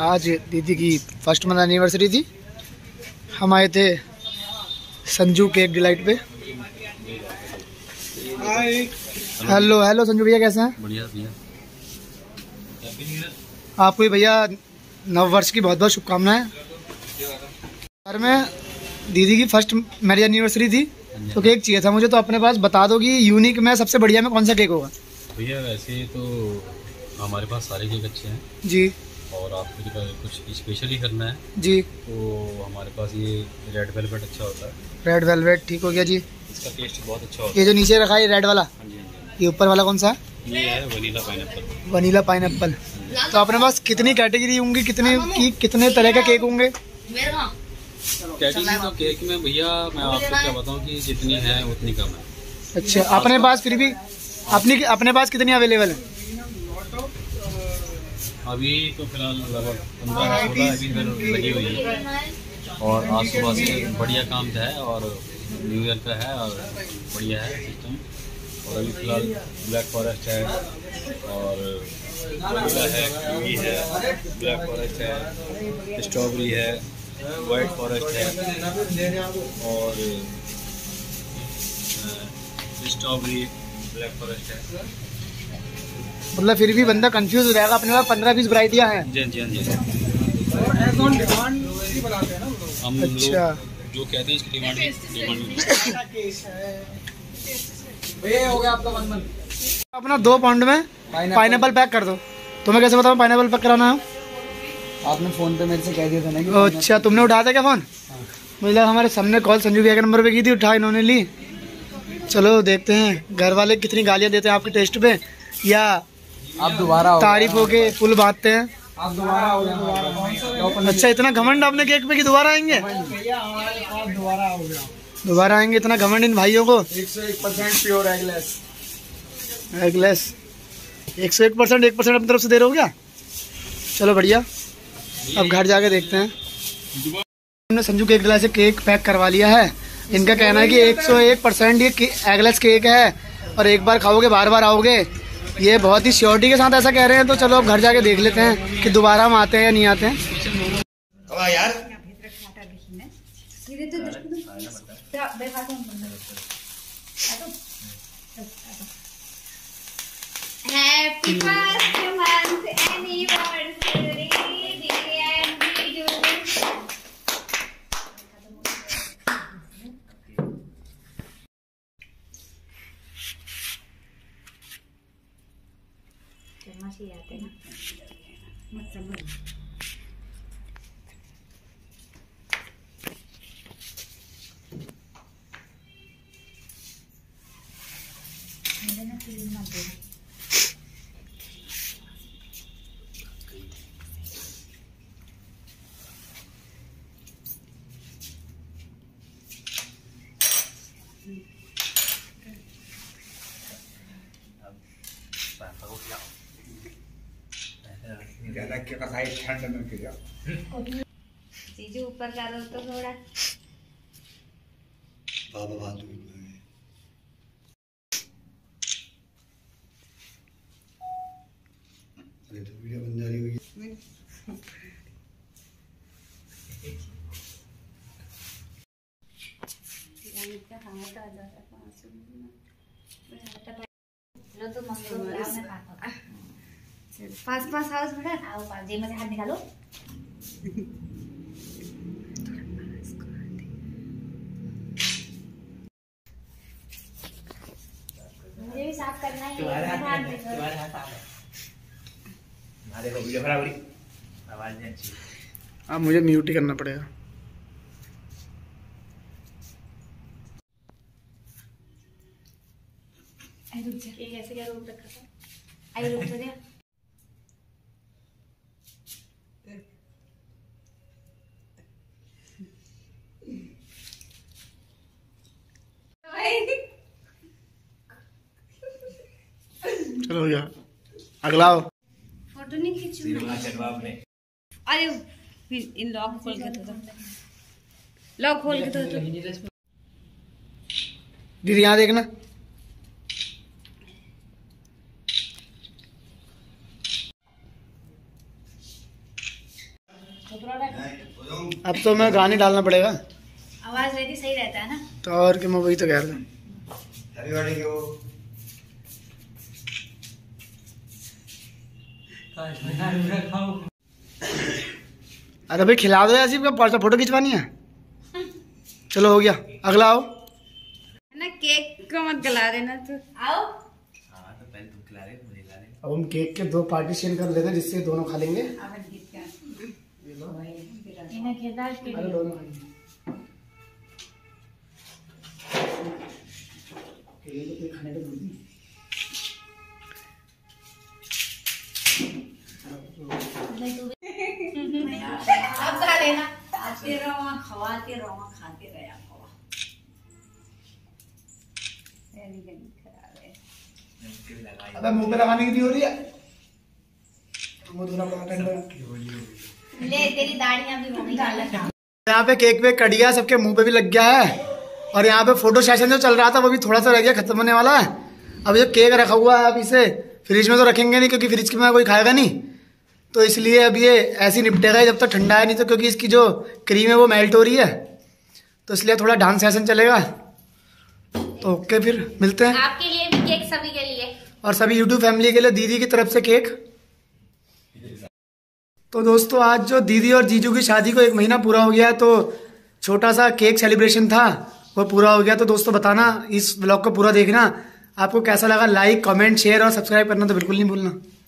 आज दीदी की फर्स्ट मंथ एनिवर्सरी थी। हम आए थे संजू केक डिलाइट पे। हेलो हेलो संजू भैया, कैसे हैं? बढ़िया भैया। आपको भैया नव वर्ष की बहुत बहुत शुभकामनाएं। घर में दीदी की फर्स्ट मैरिज एनिवर्सरी थी तो केक चाहिए था मुझे, तो अपने पास बता दो कि यूनिक में सबसे बढ़िया में कौन सा केक होगा? भैया वैसे तो हमारे पास सारे केक अच्छे हैं जी, और आपको जो कुछ स्पेशली करना है जी तो हमारे पास ये रेड वेलवेट अच्छा होता है। रेड वेलवेट ठीक हो गया जी, इसका टेस्ट बहुत अच्छा होता है। ये जो नीचे रखा है रेड वाला, ये ऊपर वाला कौन सा है? ये है वनीला पाइनएप्पल। Vanilla pineapple. तो अपने पास कितनी कैटेगरी होंगी, कितने तरह का केक होंगे? कैटेगरी तो केक में भैया मैं आपको क्या बताऊँ कि जितनी है उतनी कम है। अच्छा, अपने पास फिर भी अपने पास कितनी अवेलेबल है अभी? तो फिलहाल लगभग 15-16 अभी लगी हुई है, और आज सुबह से बढ़िया काम है और न्यू ईयर का है और बढ़िया है सिस्टम। और अभी फिलहाल ब्लैक फॉरेस्ट है और कीवी है, ब्लैक फॉरेस्ट है, स्ट्रॉबेरी है, वाइट फॉरेस्ट है, और स्ट्रॉबेरी ब्लैक फॉरेस्ट है। मतलब फिर भी बंदा कंफ्यूज हो जाएगा, अपने पास 15-20 वैरायटियाँ हैं। जी जी जी, हम अच्छा जो कहते हैं इसकी डिमांड। अपना 2 पाउंड में पाइनएप्पल पैक कर दो। तुम्हें कैसे बताऊँ पाइनएप्पल पैक कराना है? आपने फोन पे मेरे से कह दिया था ना। अच्छा, तुमने उठा था क्या फोन? मतलब हमारे सामने कॉल संजू भैया के नंबर पे की थी, उठा इन्होंने ली। चलो देखते हैं घर वाले कितनी गालियाँ देते हैं आपके टेस्ट पे, या आप दोबारा तारीफ हो के पुल बांधते हैं आप दोबारा। अच्छा, इतना घमंड आपने केक पे कि दोबारा आएंगे? दोबारा आएंगे, इतना घमंड इन भाइयों को। 101% प्योर एगलेस। एगलेस 101%, 1% अपनी तरफ से दे रहे हो क्या? चलो बढ़िया, अब घर जाके देखते हैं। हमने संजू केक डिलाइट से केक पैक करवा लिया है। इनका कहना है कि 101% ये एगलेस केक है और एक बार खाओगे बार बार आओगे, ये बहुत ही श्योरिटी के साथ ऐसा कह रहे हैं। तो चलो अब घर जाके देख लेते हैं कि दोबारा हम आते हैं या नहीं आते हैं। यार हैप्पी फर्स्ट मंथ एनिवर्सरी आते ना मत समझ। जीजू ऊपर करो तो थोड़ा। बाबा अरे तो वीडियो बन जा रही है। लो तो मम्मी पास हाउस में आओ, पास जेब में से हाथ निकालो। मुझे भी साफ करना है। तुम्हारे हाथ साफ है। आ देखो वीडियो बराबरी, आवाज नहीं अच्छी। अब मुझे म्यूट ही करना पड़ेगा। आई रुक जा, ये कैसे क्या रोक रखा था? आई रुक जा हो गया। अगला फोटो नहीं खींचूंगा। अरे इन लॉक खोल के तो लॉक खोल के तो दीदी यहाँ देखना। अब तो मैं गाने डालना पड़ेगा, आवाज मेरी सही रहता है ना। तो और कि मैं वही तो कह रहा हूँ। अरे भाई खिला दो यार, पर्चा फोटो खिंचवानी है। चलो हो गया, अगला आओ ना। केक को मत गला देना तो आओ। तो पहले तुम खिला रहे, मुझे खिला रहे। अब हम केक के दो पार्टीशन कर लेते हैं, जिससे दोनों खा लेंगे। अब मुंह पे लगाने की भी हो रही है, मुंह धोना पड़ा। ले तेरी दाढ़ियाँ भी हो गई। यहाँ पे केक पे कट गया, सबके मुंह पे भी लग गया है। और यहाँ पे फोटो सेशन जो चल रहा था वो भी थोड़ा सा रह गया, खत्म होने वाला है। अब जो केक रखा हुआ है, अब इसे फ्रिज में तो रखेंगे नहीं, क्योंकि फ्रिज के में कोई खाएगा नहीं। तो इसलिए अब ये ऐसे ही निपटेगा जब तक तो ठंडा है नहीं, तो क्योंकि इसकी जो क्रीम है वो मेल्ट हो रही है, तो इसलिए थोड़ा डांस सेशन चलेगा। तो ओके, फिर मिलते हैं। आपके लिए भी केक, सभी के लिए, और सभी यूट्यूब फैमिली के लिए दीदी की तरफ से केक। तो दोस्तों, आज जो दीदी और जीजू की शादी को 1 महीना पूरा हो गया, तो छोटा सा केक सेलिब्रेशन था वो पूरा हो गया। तो दोस्तों बताना, इस ब्लॉग को पूरा देखना, आपको कैसा लगा। लाइक, कमेंट, शेयर और सब्सक्राइब करना तो बिल्कुल नहीं भूलना।